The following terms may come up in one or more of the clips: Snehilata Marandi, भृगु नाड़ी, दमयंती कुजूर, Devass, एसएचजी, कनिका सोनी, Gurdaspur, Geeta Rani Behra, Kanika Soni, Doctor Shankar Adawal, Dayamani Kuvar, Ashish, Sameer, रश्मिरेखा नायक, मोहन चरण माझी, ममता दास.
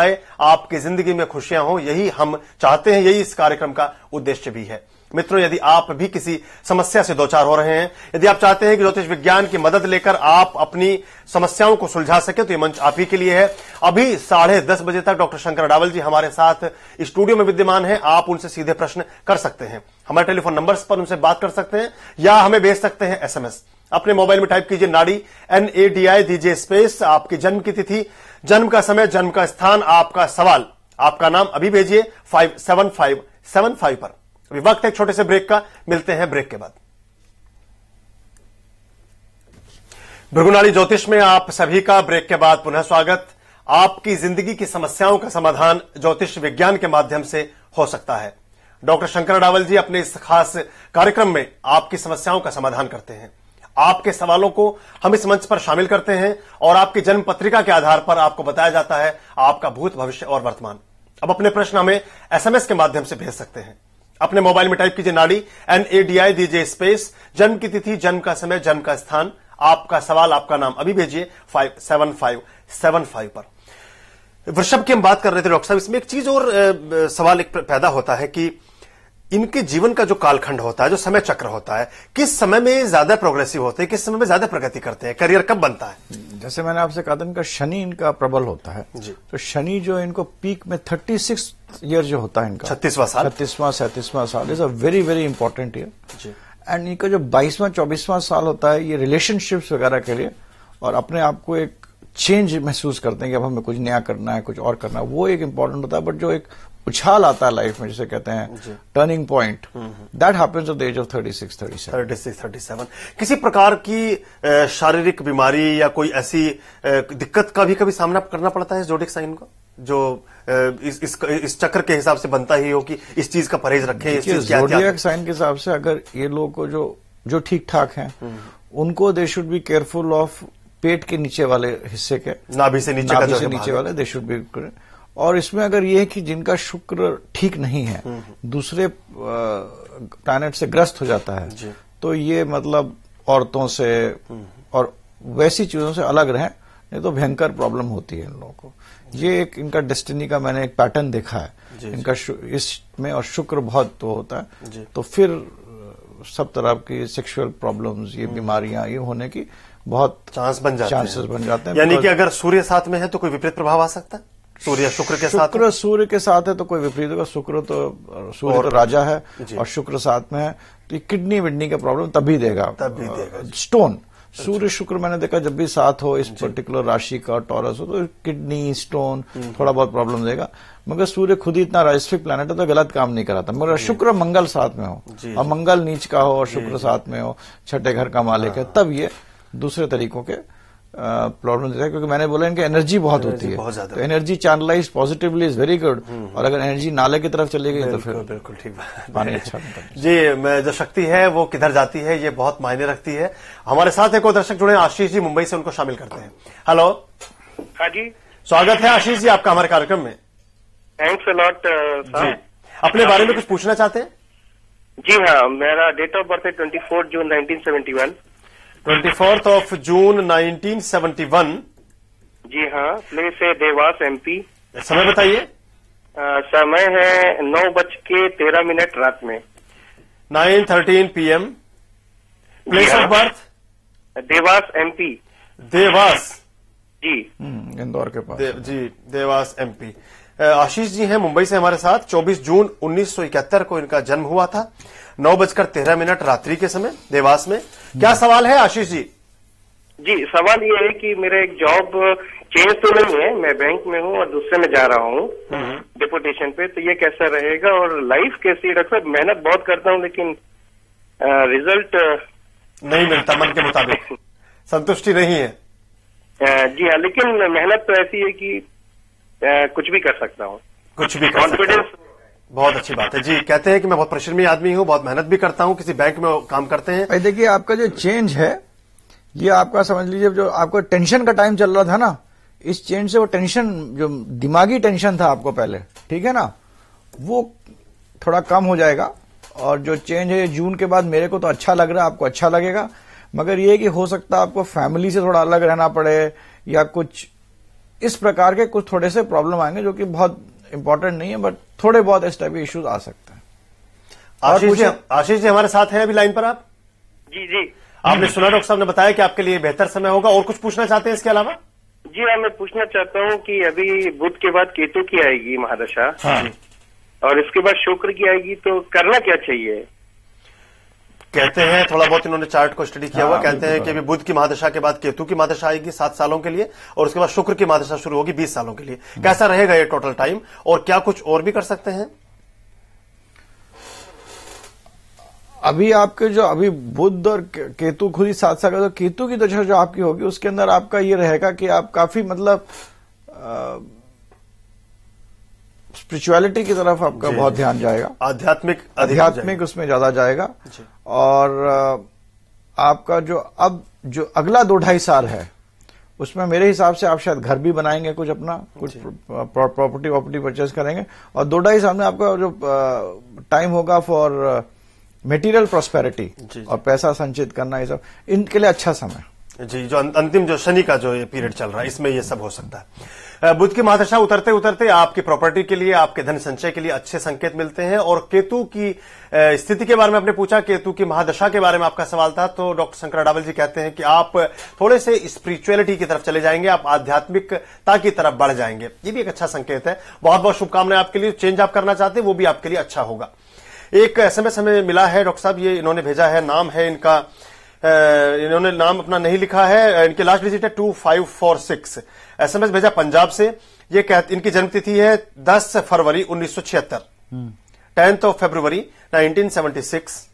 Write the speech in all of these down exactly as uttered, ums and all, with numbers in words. आए, आपकी जिंदगी में खुशियां हो, यही हम चाहते हैं, यही इस कार्यक्रम का उद्देश्य भी है। मित्रों, यदि आप भी किसी समस्या से दोचार हो रहे हैं, यदि आप चाहते हैं कि ज्योतिष विज्ञान की मदद लेकर आप अपनी समस्याओं को सुलझा सके, तो ये मंच आप ही के लिए है। अभी साढ़े दस बजे तक डॉक्टर शंकर अडावल जी हमारे साथ स्टूडियो में विद्यमान हैं। आप उनसे सीधे प्रश्न कर सकते हैं, हमारे टेलीफोन नंबर्स पर उनसे बात कर सकते हैं, या हमें भेज सकते हैं एसएमएस। अपने मोबाइल में टाइप कीजिए नाड़ी, एन ए डी आई, दीजिए स्पेस, आपकी जन्म की तिथि, जन्म का समय, जन्म का स्थान, आपका सवाल, आपका नाम। अभी भेजिए five seven five seven five पर। अभी वक्त एक छोटे से ब्रेक का, मिलते हैं ब्रेक के बाद। भृगु नाड़ी ज्योतिष में आप सभी का ब्रेक के बाद पुनः स्वागत। आपकी जिंदगी की समस्याओं का समाधान ज्योतिष विज्ञान के माध्यम से हो सकता है। डॉक्टर शंकर अडावल जी अपने इस खास कार्यक्रम में आपकी समस्याओं का समाधान करते हैं। आपके सवालों को हम इस मंच पर शामिल करते हैं और आपकी जन्म पत्रिका के आधार पर आपको बताया जाता है आपका भूत, भविष्य और वर्तमान। अब अपने प्रश्न हमें एसएमएस के माध्यम से भेज सकते हैं। अपने मोबाइल में टाइप कीजिए नाड़ी, एन ए डी आई, दीजिए स्पेस, जन्म की तिथि, जन्म का समय, जन्म का स्थान, आपका सवाल, आपका नाम। अभी भेजिए five seven five seven five पर। वृषभ की हम बात कर रहे थे डॉक्टर साहब, इसमें एक चीज और ए, सवाल एक पैदा होता है कि इनके जीवन का जो कालखंड होता है, जो समय चक्र होता है, किस समय में ज्यादा प्रोग्रेसिव होते हैं, किस समय में ज्यादा प्रगति करते हैं, करियर कब बनता है? जैसे मैंने आपसे कहा था, इनका शनि इनका प्रबल होता है जी। तो शनि जो इनको पीक में थर्टी सिक्स ईयर जो होता है इनका, छत्तीसवां साल, छत्तीसवां सैंतीसवां साल is a very very important year. And इनका जो बाईसवां चौबीसवां साल होता है, ये रिलेशनशिप्स वगैरह के लिए और अपने आप को एक चेंज महसूस करते हैं कि अब हमें कुछ नया करना है, कुछ और करना है, वो एक इम्पोर्टेंट होता है। बट जो एक उछाल आता है लाइफ में, जिसे कहते हैं turning point, that happens at the age of thirty six thirty seven. किसी प्रकार की शारीरिक बीमारी या कोई ऐसी दिक्कत का भी कभी सामना करना पड़ता है जोडिक साइन को, जो इस इस, इस चक्र के हिसाब से बनता ही हो कि इस चीज का परहेज रखें? जोडिक साइन के हिसाब से अगर ये लोग को जो जो ठीक ठाक हैं, उनको they should be careful of पेट के नीचे वाले हिस्से के, नाभि से नीचे, नाभि से नीचे वाले दे शुड बी। और इसमें अगर ये है कि जिनका शुक्र ठीक नहीं है, दूसरे प्लैनेट से ग्रस्त हो जाता है, तो ये मतलब औरतों से और वैसी चीजों से अलग रहें, नहीं तो भयंकर प्रॉब्लम होती है इन लोगों को। ये एक इनका डेस्टिनी का मैंने एक पैटर्न देखा है इनका इसमें, और शुक्र बहुत तो होता है, तो फिर सब तरह की सेक्सुअल प्रॉब्लम्स, ये बीमारियां, ये होने की बहुत चांस बन जाते चांसेस बन जाते हैं। यानी कि अगर सूर्य साथ में है तो कोई विपरीत प्रभाव आ सकता है? सूर्य शुक्र के साथ, शुक्र सूर्य के साथ है तो कोई विपरीत होगा। शुक्र तो सूर्य और, तो राजा है और शुक्र साथ में है तो किडनी विडनी का प्रॉब्लम तभी देगा, तभी देगा स्टोन। सूर्य शुक्र मैंने देखा जब भी साथ हो इस पर्टिकुलर राशि का, टॉरस हो, तो किडनी स्टोन थोड़ा बहुत प्रॉब्लम देगा। मगर सूर्य खुद ही इतना राजस्विक प्लैनेट है तो गलत काम नहीं कराता। मगर शुक्र मंगल साथ में हो और मंगल नीच का हो और शुक्र साथ में हो, छठे घर का मालिक है, तब ये दूसरे तरीकों के प्रॉब्लम देता है। क्योंकि मैंने बोला इनकी एनर्जी बहुत एनर्जी होती बहुत है, तो energy channelise positively is very good, और अगर एनर्जी नाले की तरफ चली गई तो फिर बिल्कुल ठीक पानी अच्छा जी। जो शक्ति है वो किधर जाती है, ये बहुत मायने रखती है। हमारे साथ एक और दर्शक जुड़े, आशीष जी मुंबई से, उनको शामिल करते हैं। हेलो, हाँ जी, स्वागत है आशीष जी आपका हमारे कार्यक्रम में। Thanks a lot sir. अपने बारे में कुछ पूछना चाहते हैं? जी हाँ, मेरा डेट ऑफ बर्थ है twenty fourth June nineteen seventy one twenty fourth of June nineteen seventy one. जी हाँ, प्लेस है देवास एमपी। समय बताइए। समय है नौ बज के तेरह मिनट रात में, nine thirteen PM. Place of birth Dewas MP. Dewas ji, Indore के पास दे, जी देवास एमपी। आशीष जी हैं मुंबई से हमारे साथ। चौबीस जून उन्नीस सौ इकहत्तर को इनका जन्म हुआ था, नौ बजकर तेरह मिनट रात्रि के समय, देवास में। क्या सवाल है आशीष जी? जी, सवाल ये है कि मेरा एक जॉब चेंज तो नहीं है, मैं बैंक में हूँ और दूसरे में जा रहा हूँ डिपुटेशन पे, तो ये कैसा रहेगा और लाइफ कैसी रख? मेहनत बहुत करता हूँ लेकिन आ, रिजल्ट नहीं मिलता मन के मुताबिक, संतुष्टि नहीं है। आ, जी हाँ, लेकिन मेहनत तो ऐसी है कि आ, कुछ भी कर सकता हूँ, कुछ भी कॉन्फिडेंस। बहुत अच्छी बात है जी। कहते हैं कि मैं बहुत परिश्रमी आदमी हूँ, बहुत मेहनत भी करता हूँ, किसी बैंक में काम करते हैं। देखिए, आपका जो चेंज है ये आपका समझ लीजिए, जो आपको टेंशन का टाइम चल रहा था ना, इस चेंज से वो टेंशन जो दिमागी टेंशन था आपको पहले, ठीक है ना, वो थोड़ा कम हो जाएगा। और जो चेंज है जून के बाद मेरे को तो अच्छा लग रहा है, आपको अच्छा लगेगा। मगर ये कि हो सकता है आपको फैमिली से थोड़ा अलग रहना पड़े या कुछ इस प्रकार के कुछ थोड़े से प्रॉब्लम आएंगे जो कि बहुत इंपॉर्टेंट नहीं है, बट थोड़े बहुत इस टाइप के इश्यूज आ सकते हैं। आशीष आशीष जी हमारे साथ हैं अभी लाइन पर। आप जी जी आपने सुना डॉक्टर साहब ने बताया कि आपके लिए बेहतर समय होगा, और कुछ पूछना चाहते हैं इसके अलावा? जी हाँ, मैं पूछना चाहता हूँ कि अभी बुध के बाद केतु की आएगी महादशा, हाँ। और इसके बाद शुक्र की आएगी, तो करना क्या चाहिए? कहते हैं थोड़ा बहुत इन्होंने चार्ट को स्टडी किया हुआ, कहते हैं कि अभी बुध की महादशा के बाद केतु की महादशा आएगी सात सालों के लिए, और उसके बाद शुक्र की महादशा शुरू होगी बीस सालों के लिए। कैसा रहेगा ये टोटल टाइम, और क्या कुछ और भी कर सकते हैं? अभी आपके जो अभी बुध और केतु खुद ही सात साल का, तो केतु की दशा जो आपकी होगी उसके अंदर आपका ये रहेगा कि आप काफी मतलब स्पिरिचुअलिटी की तरफ आपका बहुत ध्यान जाएगा, आध्यात्मिक आध्यात्मिक उसमें ज्यादा जाएगा। और आपका जो अब जो अगला दो ढाई साल है उसमें मेरे हिसाब से आप शायद घर भी बनाएंगे कुछ अपना, कुछ प्रॉपर्टी प्रॉपर्टी परचेज करेंगे, और दो ढाई साल में आपका जो टाइम होगा फॉर मेटीरियल प्रॉस्पेरिटी और पैसा संचित करना, ये सब इनके लिए अच्छा समय। जी, जो अंतिम जो शनि का जो ये पीरियड चल रहा है इसमें ये सब हो सकता है। बुध की महादशा उतरते उतरते आपकी प्रॉपर्टी के लिए, आपके धन संचय के लिए अच्छे संकेत मिलते हैं। और केतु की स्थिति के बारे में आपने पूछा, केतु की महादशा के बारे में आपका सवाल था, तो डॉक्टर शंकर अडावल जी कहते हैं कि आप थोड़े से स्पिरिचुअलिटी की तरफ चले जाएंगे, आप आध्यात्मिकता की तरफ बढ़ जाएंगे। ये भी एक अच्छा संकेत है। बहुत बहुत शुभकामनाएं आपके लिए। चेंज आप करना चाहते हैं वो भी आपके लिए अच्छा होगा। एक एसएमएस हमें मिला है डॉक्टर साहब, ये इन्होंने भेजा है, नाम है इनका, इन्होंने नाम अपना नहीं लिखा है, इनके लास्ट डिजिट है two five four six. SMS भेजा पंजाब से। ये कहते इनकी जन्मतिथि है दस फरवरी उन्नीस सौ छिहत्तर, tenth of February nineteen seventy six.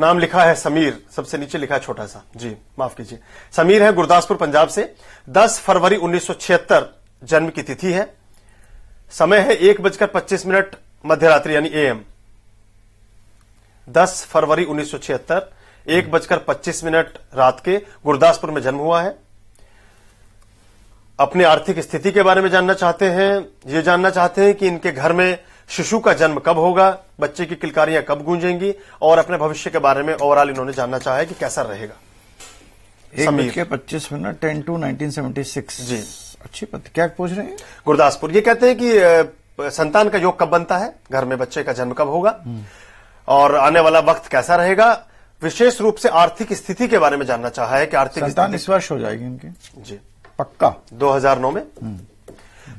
नाम लिखा है समीर, सबसे नीचे लिखा है छोटा सा, जी माफ कीजिए, समीर है गुरदासपुर पंजाब से। दस फरवरी उन्नीस सौ छिहत्तर जन्म की तिथि है। समय है एक बजकर पच्चीस मिनट मध्यरात्रि यानी एएम। दस फरवरी उन्नीस सौ छिहत्तर एक बजकर पच्चीस मिनट रात के गुरदासपुर में जन्म हुआ है। अपनी आर्थिक स्थिति के बारे में जानना चाहते हैं, ये जानना चाहते हैं कि इनके घर में शिशु का जन्म कब होगा, बच्चे की किलकारियां कब गूंजेंगी, और अपने भविष्य के बारे में ओवरऑल इन्होंने जानना चाहा है कि कैसा रहेगा। एक बजकर पच्चीस minute ten two nineteen seventy six जी, अच्छी बात। क्या पूछ रहे हैं? गुरदासपुर। ये कहते हैं कि संतान का योग कब बनता है, घर में बच्चे का जन्म कब होगा, और आने वाला वक्त कैसा रहेगा। विशेष रूप से आर्थिक स्थिति के बारे में जानना चाहा है कि आर्थिक संतान इस वर्ष हो जाएगी इनकी जी, पक्का दो हजार नौ में।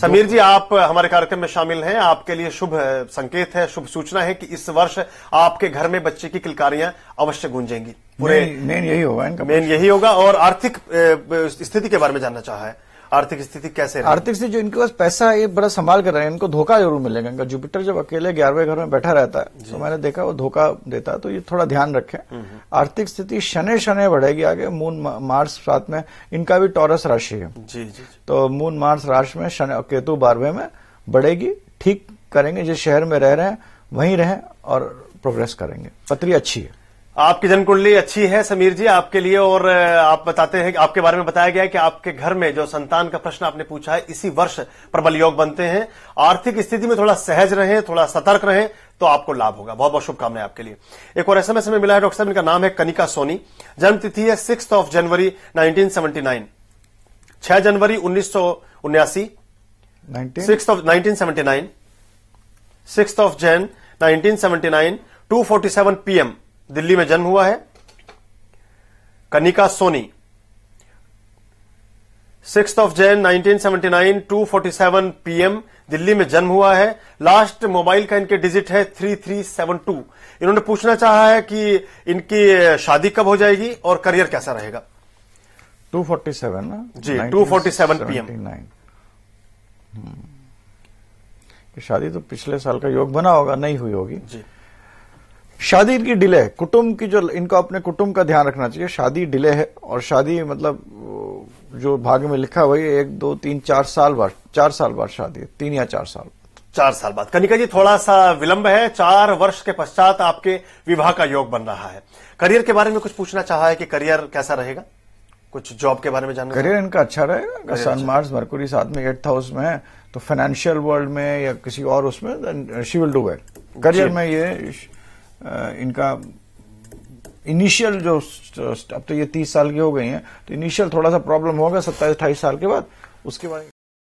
समीर जी आप हमारे कार्यक्रम में शामिल हैं, आपके लिए शुभ संकेत है, शुभ सूचना है कि इस वर्ष आपके घर में बच्चे की किलकारियां अवश्य गूंजेंगी। पूरे मेन यही होगा, इनका मेन यही होगा। और आर्थिक स्थिति के बारे में जानना चाहा है, आर्थिक स्थिति कैसे? आर्थिक स्थिति जो इनके पास पैसा है ये बड़ा संभाल कर रहे हैं, इनको धोखा जरूर मिलेगा। इनका जुपिटर जब अकेले ग्यारहवें घर में बैठा रहता है तो मैंने देखा वो धोखा देता है, तो ये थोड़ा ध्यान रखें। आर्थिक स्थिति शनि शनि बढ़ेगी आगे, मून मार्स साथ में, इनका भी टॉरस राशि है जी, जी, तो मून मार्स राशि में शनि केतु बारहवें में बढ़ेगी। ठीक करेंगे, जिस शहर में रह रहे हैं वहीं रहें और प्रोग्रेस करेंगे। पत्री अच्छी है, आपकी जन्म कुंडली अच्छी है समीर जी आपके लिए। और आप बताते हैं, आपके बारे में बताया गया है कि आपके घर में जो संतान का प्रश्न आपने पूछा है इसी वर्ष प्रबल योग बनते हैं। आर्थिक स्थिति में थोड़ा सहज रहें, थोड़ा सतर्क रहें, तो आपको लाभ होगा। बहुत बहुत शुभकामनाएं आपके लिए। एक और एसएमएस में मिला है डॉक्टर साहब, इनका नाम है कनिका सोनी, जन्म तिथि है six of January nineteen seventy nine छह जनवरी उन्नीस सौ उन्यासी six of nineteen seventy nine six of Jan nineteen seventy nine two forty seven PM Delhi में जन्म हुआ है। कनिका सोनी six of Jan nineteen seventy nine two forty seven PM Delhi में जन्म हुआ है। लास्ट मोबाइल का इनके डिजिट है थ्री थ्री सेवन टू। इन्होंने पूछना चाहा है कि इनकी शादी कब हो जाएगी और करियर कैसा रहेगा। टू फोर्टी सेवन ना जी, टू फोर्टी सेवन पीएम। शादी तो पिछले साल का योग बना होगा, नहीं हुई होगी जी। शादी इनकी डिले है। कुटुंब की जो इनको अपने कुटुंब का ध्यान रखना चाहिए, शादी डिले है। और शादी मतलब जो भाग्य में लिखा हुआ है एक दो तीन चार साल बाद, चार साल बाद शादी है, तीन या चार साल चार साल बाद। कनिका जी थोड़ा सा विलंब है, चार वर्ष के पश्चात आपके विवाह का योग बन रहा है। करियर के बारे में कुछ पूछना चाहा है कि करियर कैसा रहेगा, कुछ जॉब के बारे में जानना। करियर इनका अच्छा रहेगा, सन मार्स मरकुरी साथ में एट्थ हाउस में है, तो फाइनेंशियल वर्ल्ड में या किसी और उसमें she will do well. Career में ये इनका इनिशियल जो, अब तो ये तीस साल की हो गई हैं, तो इनिशियल थोड़ा सा प्रॉब्लम होगा सत्ताईस अट्ठाईस साल के बाद, उसके बाद